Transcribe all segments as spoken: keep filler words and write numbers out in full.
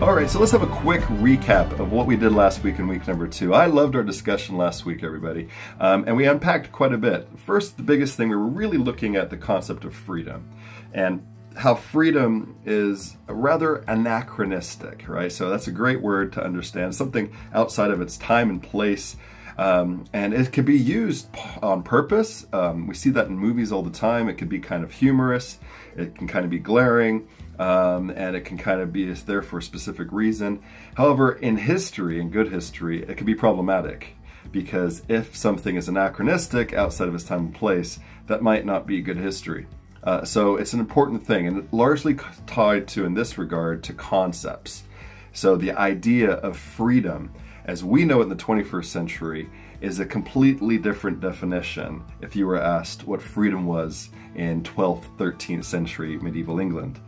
Alright, so let's have a quick recap of what we did last week in week number two. I loved our discussion last week, everybody, um, and we unpacked quite a bit. First, the biggest thing, we were really looking at the concept of freedom, and how freedom is rather anachronistic, right? So that's a great word to understand, something outside of its time and place, um, and it can be used on purpose. Um, we see that in movies all the time. It could be kind of humorous, it can kind of be glaring, Um, and it can kind of be there for a specific reason. However, in history, in good history, it can be problematic, because if something is anachronistic outside of its time and place, that might not be good history. Uh, so it's an important thing, and largely tied to, in this regard, to concepts. So the idea of freedom, as we know it in the twenty-first century, is a completely different definition if you were asked what freedom was in twelfth, thirteenth century medieval England.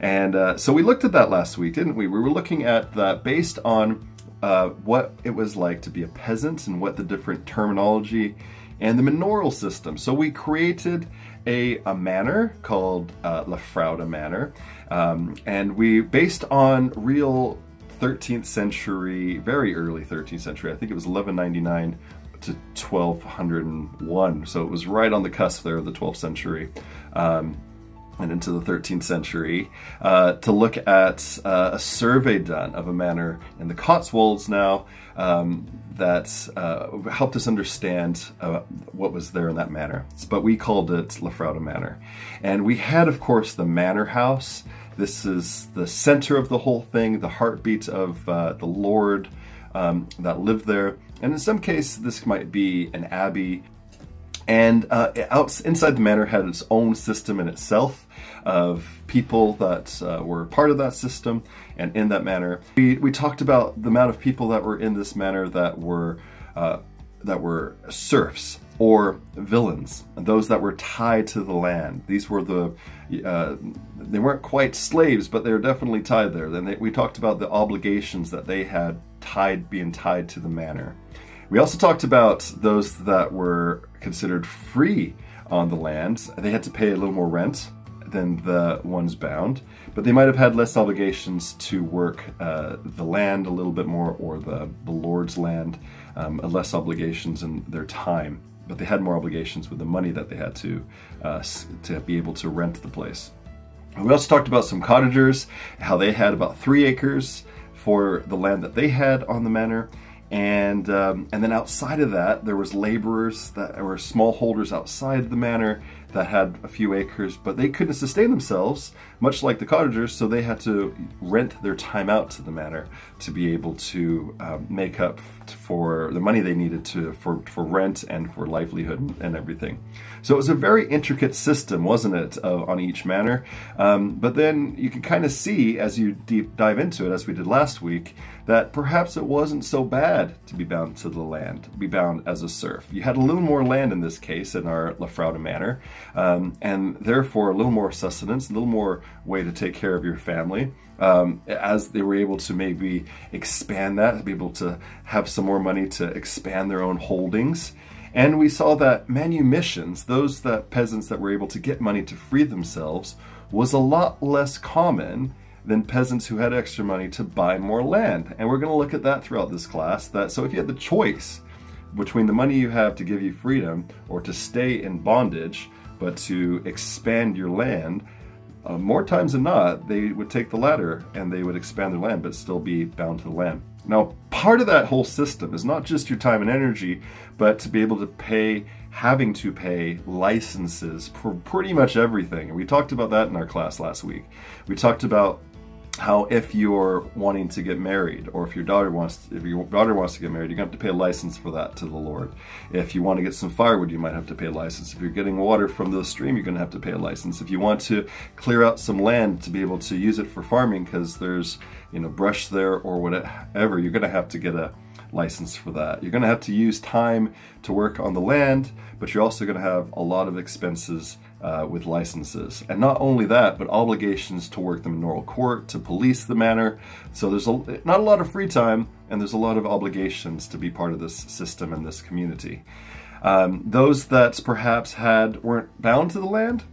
And uh, so we looked at that last week, didn't we? We were looking at that based on uh, what it was like to be a peasant and what the different terminology and the manorial system. So we created a, a manor called uh, Lafraude Manor, um, and we, based on real thirteenth century, very early thirteenth century, I think it was eleven ninety-nine to twelve oh one, so it was right on the cusp there of the twelfth century. Um, and into the thirteenth century, uh, to look at uh, a survey done of a manor in the Cotswolds now um, that uh, helped us understand uh, what was there in that manor. But we called it Lafraude Manor. And we had, of course, the manor house. This is the center of the whole thing, the heartbeat of uh, the lord um, that lived there. And in some cases, this might be an abbey. And uh, out, inside the manor had its own system in itself of people that uh, were part of that system, and in that manor. We, we talked about the amount of people that were in this manor that were, uh, that were serfs or villains, and those that were tied to the land. These were the, uh, they weren't quite slaves, but they were definitely tied there. Then they, we talked about the obligations that they had tied, being tied to the manor. We also talked about those that were considered free on the land. They had to pay a little more rent than the ones bound, but they might have had less obligations to work uh, the land a little bit more, or the, the lord's land, um, less obligations in their time, but they had more obligations with the money that they had to, uh, to be able to rent the place. We also talked about some cottagers, how they had about three acres for the land that they had on the manor. And um, and then outside of that, there was laborers that were smallholders outside the manor that had a few acres, but they couldn't sustain themselves, much like the cottagers, so they had to rent their time out to the manor to be able to um, make up for the money they needed to for, for rent and for livelihood and everything. So it was a very intricate system, wasn't it, uh, on each manor? Um, but then you can kind of see, as you deep dive into it, as we did last week, that perhaps it wasn't so bad to be bound to the land, to be bound as a serf. You had a little more land in this case in our Lafraude Manor, Um, and therefore a little more sustenance, a little more way to take care of your family, um, as they were able to maybe expand that, be able to have some more money to expand their own holdings. And we saw that manumissions, those that peasants that were able to get money to free themselves, was a lot less common than peasants who had extra money to buy more land. And we're going to look at that throughout this class. That, so if you had the choice between the money you have to give you freedom or to stay in bondage, but to expand your land, uh, more times than not, they would take the latter and they would expand their land, but still be bound to the land. Now, part of that whole system is not just your time and energy, but to be able to pay, having to pay licenses for pretty much everything. And we talked about that in our class last week. We talked about how if you're wanting to get married, or if your daughter wants to, if your daughter wants to get married, you're gonna have to pay a license for that to the Lord. If you want to get some firewood, you might have to pay a license. If you're getting water from the stream, you're gonna have to pay a license. If you want to clear out some land to be able to use it for farming, because there's, you know, brush there or whatever, you're gonna have to get a license for that. You're gonna have to use time to work on the land, but you're also gonna have a lot of expenses Uh, with licenses. And not only that, but obligations to work the manorial court, to police the manor. So there's a, not a lot of free time, and there's a lot of obligations to be part of this system and this community. Um, those that perhaps had weren't bound to the land,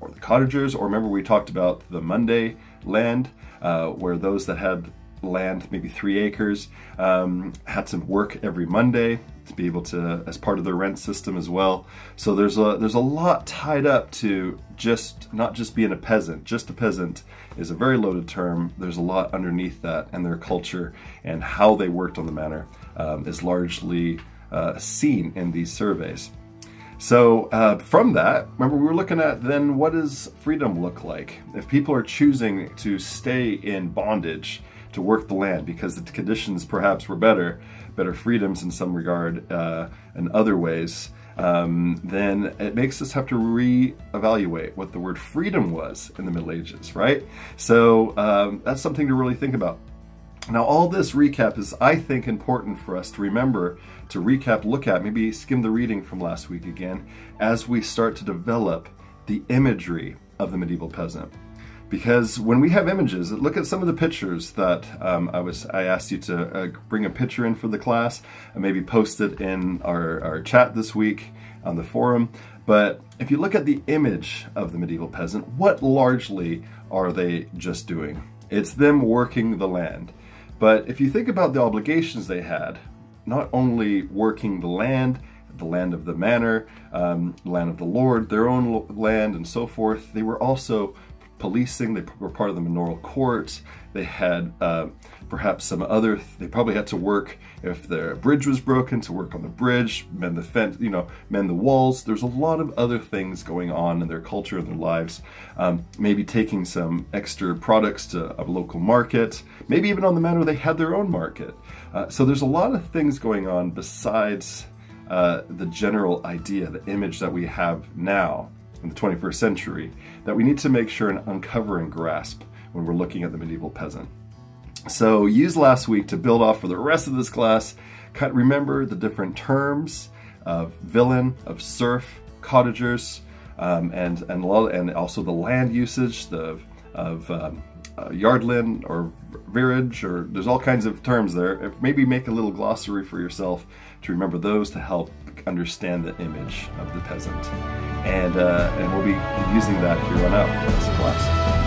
or the cottagers, or remember we talked about the Monday land, uh, where those that had land, maybe three acres, um, had some work every Monday to be able to, as part of the rent system as well. So there's a, there's a lot tied up to just, not just being a peasant. Just a peasant is a very loaded term. There's a lot underneath that, and their culture and how they worked on the manor um, is largely uh, seen in these surveys. So uh, from that, remember we were looking at then, what does freedom look like? If people are choosing to stay in bondage, to work the land because the conditions perhaps were better, better freedoms in some regard uh, and other ways, um, then it makes us have to re-evaluate what the word freedom was in the Middle Ages, right? So um, that's something to really think about. Now, all this recap is, I think, important for us to remember, to recap, look at, maybe skim the reading from last week again, as we start to develop the imagery of the medieval peasant. Because when we have images, look at some of the pictures that um, I was I asked you to uh, bring a picture in for the class, and maybe post it in our, our chat this week on the forum. But if you look at the image of the medieval peasant, what largely are they just doing? It's them working the land. But if you think about the obligations they had, not only working the land, the land of the manor, um, land of the lord, their own land and so forth, they were also policing, they were part of the manorial court, they had uh, perhaps some other, th they probably had to work, if their bridge was broken, to work on the bridge, mend the fence, you know, mend the walls. There's a lot of other things going on in their culture, in their lives, um, maybe taking some extra products to a local market, maybe even on the manor they had their own market. Uh, so there's a lot of things going on besides uh, the general idea, the image that we have now in the twenty-first century, that we need to make sure and uncover and grasp when we're looking at the medieval peasant. So use last week to build off for the rest of this class. Remember the different terms of villain, of serf, cottagers, um, and, and, and also the land usage, the, of um, uh, yardland or virage, or there's all kinds of terms there. Maybe make a little glossary for yourself to remember those to help understand the image of the peasant. And, uh, and we'll be using that here on out for the rest of the class.